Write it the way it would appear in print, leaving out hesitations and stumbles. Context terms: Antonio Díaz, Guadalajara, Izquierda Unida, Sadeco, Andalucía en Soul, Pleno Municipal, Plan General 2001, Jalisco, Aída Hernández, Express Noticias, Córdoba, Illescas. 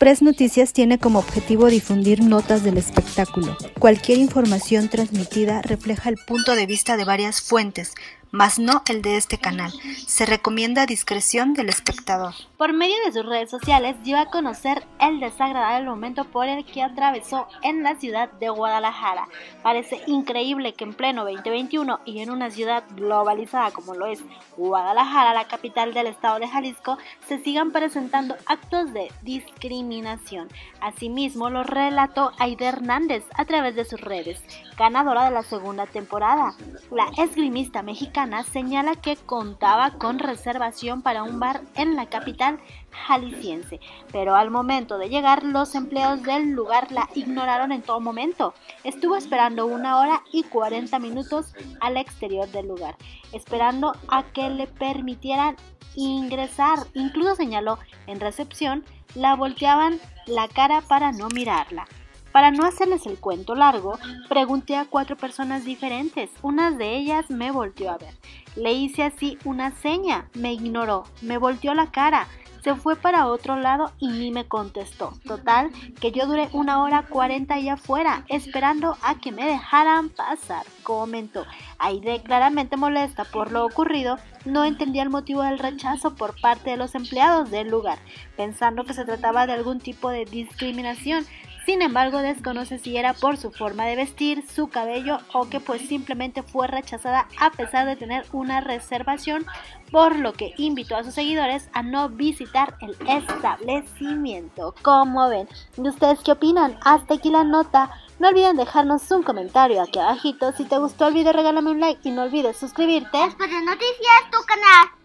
Express Noticias tiene como objetivo difundir notas del espectáculo. Cualquier información transmitida refleja el punto de vista de varias fuentes, mas no el de este canal. Se recomienda discreción del espectador. Por medio de sus redes sociales dio a conocer el desagradable momento por el que atravesó en la ciudad de Guadalajara. Parece increíble que en pleno 2021 y en una ciudad globalizada como lo es Guadalajara, la capital del estado de Jalisco, se sigan presentando actos de discriminación. Asimismo lo relató Aída Hernández a través de sus redes, ganadora de la segunda temporada. La esgrimista mexicana señala que contaba con reservación para un bar en la capital jalisciense, pero al momento de llegar los empleados del lugar la ignoraron en todo momento. Estuvo esperando 1 hora y 40 minutos al exterior del lugar, esperando a que le permitieran ingresar. Incluso señaló en recepción la volteaban la cara para no mirarla. Para no hacerles el cuento largo, pregunté a 4 personas diferentes, una de ellas me volteó a ver, le hice así una seña, me ignoró, me volteó la cara, se fue para otro lado y ni me contestó. Total, que yo duré 1 hora 40 ahí afuera, esperando a que me dejaran pasar, comentó. Aída, claramente molesta por lo ocurrido, no entendía el motivo del rechazo por parte de los empleados del lugar, pensando que se trataba de algún tipo de discriminación. Sin embargo, desconoce si era por su forma de vestir, su cabello o que pues simplemente fue rechazada a pesar de tener una reservación, por lo que invitó a sus seguidores a no visitar el establecimiento. ¿Cómo ven? ¿Y ustedes qué opinan? Hasta aquí la nota. No olviden dejarnos un comentario aquí abajito. Si te gustó el video, regálame un like y no olvides suscribirte. Express Noticias, tu canal.